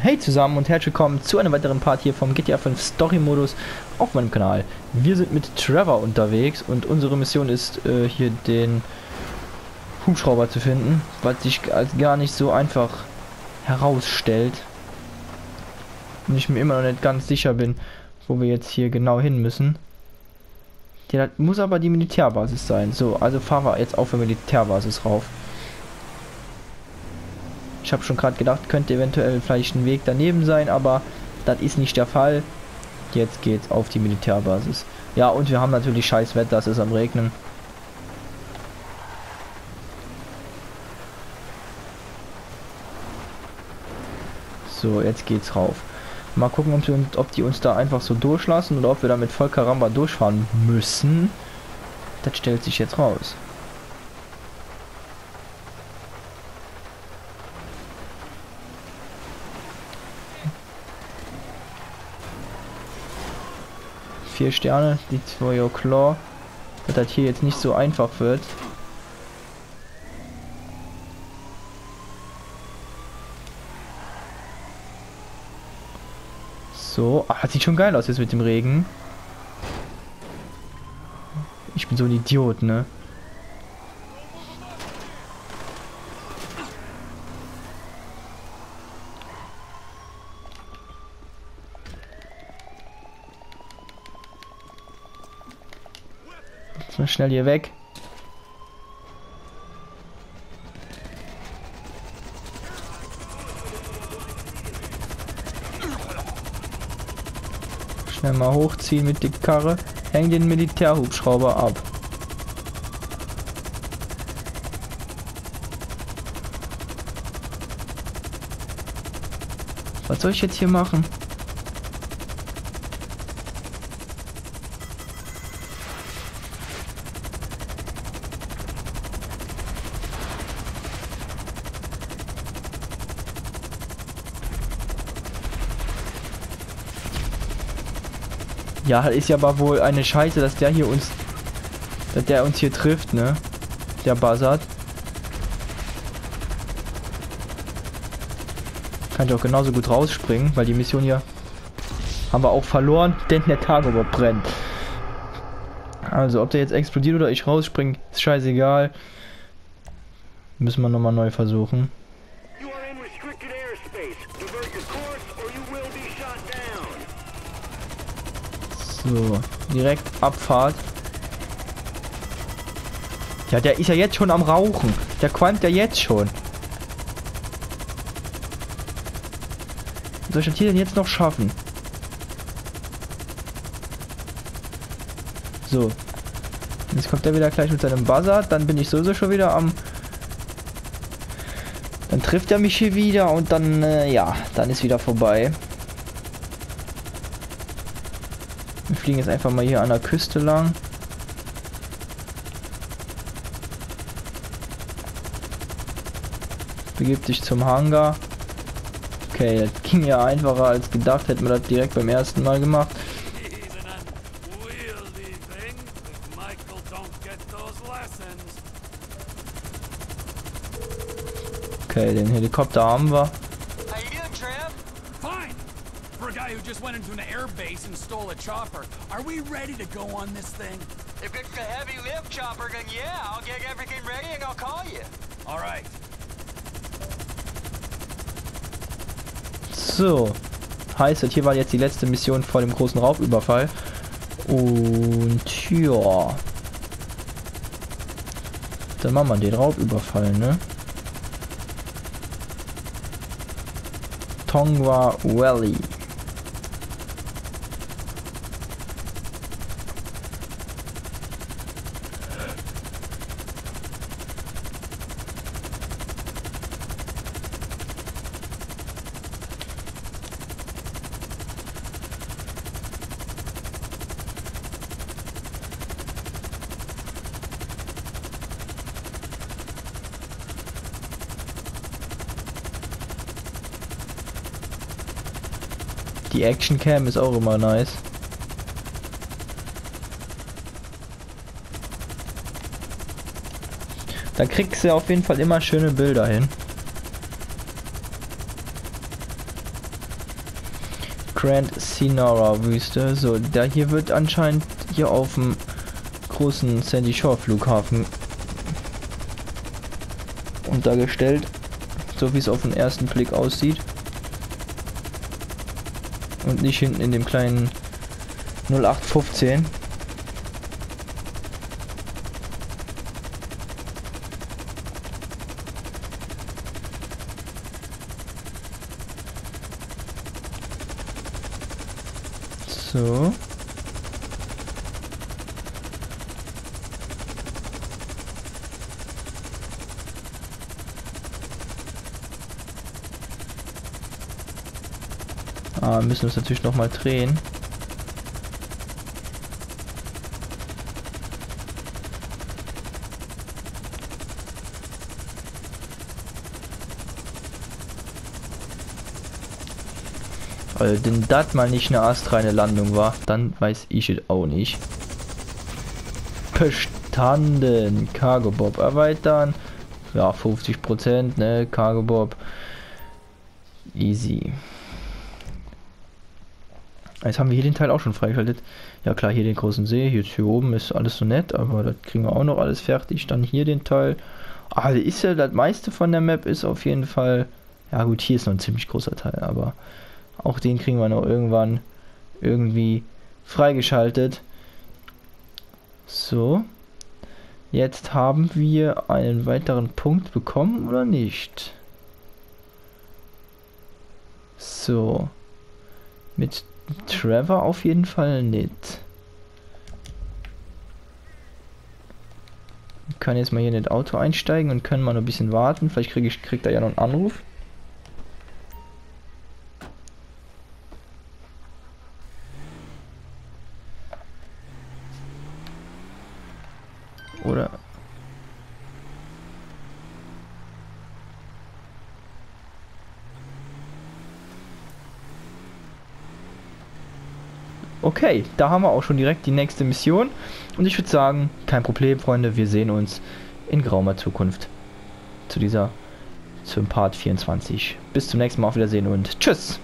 Hey zusammen und herzlich willkommen zu einem weiteren Part hier vom GTA 5 Story Modus auf meinem Kanal. Wir sind mit Trevor unterwegs und unsere Mission ist hier den Hubschrauber zu finden, was sich als gar nicht so einfach herausstellt. Und ich mir immer noch nicht ganz sicher bin, wo wir jetzt hier genau hin müssen. Ja, das muss aber die Militärbasis sein. So, also fahren wir jetzt auf der Militärbasis rauf. Ich habe schon gerade gedacht, könnte eventuell vielleicht ein Weg daneben sein, aber das ist nicht der Fall. Jetzt geht's auf die Militärbasis. Ja, und wir haben natürlich scheiß Wetter, es ist am Regnen. So, jetzt geht's rauf. Mal gucken, ob die uns da einfach so durchlassen oder ob wir da mit Volkaramba durchfahren müssen. Das stellt sich jetzt raus. Vier Sterne, die Two-Claw, dass das hier jetzt nicht so einfach wird. So, ach, das sieht schon geil aus jetzt mit dem Regen. Ich bin so ein Idiot, ne? Schnell hier weg. Schnell mal hochziehen mit der Karre. Häng den Militärhubschrauber ab. Was soll ich jetzt hier machen? Ja, ist ja aber wohl eine Scheiße, dass der uns hier trifft, ne? Der Buzzard. Kann ich auch genauso gut rausspringen, weil die Mission hier haben wir auch verloren, denn der Cargobob brennt. Also, ob der jetzt explodiert oder ich rausspringe, ist scheißegal. Müssen wir nochmal neu versuchen. So, direkt Abfahrt. Ja, der ist ja jetzt schon am Rauchen. Der qualmt ja jetzt schon. Was soll ich das hier denn jetzt noch schaffen? So. Jetzt kommt er wieder gleich mit seinem Buzzard. Dann bin ich sowieso schon wieder am... Dann trifft er mich hier wieder und dann, ja, dann ist wieder vorbei. Wir fliegen jetzt einfach mal hier an der Küste lang. Begib dich zum Hangar. Okay, das ging ja einfacher als gedacht. Hätten wir das direkt beim ersten Mal gemacht. Okay, den Helikopter haben wir. Just went into an air base and stole a chopper. Are we ready to go on this thing? If it's a heavy-lift chopper, then yeah, I'll get everything ready and I'll call you. All right. So, heißt das, hier war jetzt die letzte Mission vor dem großen Raubüberfall. Und ja, dann machen wir den Raubüberfall, ne? Tongwa Valley. Die Action Cam ist auch immer nice. Da kriegst du auf jeden Fall immer schöne Bilder hin. Grand Sinora Wüste. So, da hier wird anscheinend hier auf dem großen Sandy Shore Flughafen untergestellt, so wie es auf den ersten Blick aussieht. Und nicht hinten in dem kleinen 0815. So. Ah, müssen wir es natürlich noch mal drehen. Also, denn das mal nicht eine astreine Landung war, dann weiß ich es auch nicht. Bestanden. Cargobob erweitern. Ja, 50%, ne? Cargobob. Easy. Jetzt haben wir hier den Teil auch schon freigeschaltet. Ja klar, hier den großen See. Hier oben ist alles so nett, aber das kriegen wir auch noch alles fertig. Dann hier den Teil. Ah, ist ja das meiste von der Map ist auf jeden Fall... Ja gut, hier ist noch ein ziemlich großer Teil, aber... Auch den kriegen wir noch irgendwann irgendwie freigeschaltet. So. Jetzt haben wir einen weiteren Punkt bekommen, oder nicht? So. Mit Trevor auf jeden Fall nicht. Ich kann jetzt mal hier in das Auto einsteigen und können mal noch ein bisschen warten. Vielleicht kriegt er ja noch einen Anruf. Oder... Okay, da haben wir auch schon direkt die nächste Mission. Und ich würde sagen, kein Problem, Freunde. Wir sehen uns in grauer Zukunft zum Part 24. Bis zum nächsten Mal, auf Wiedersehen und tschüss!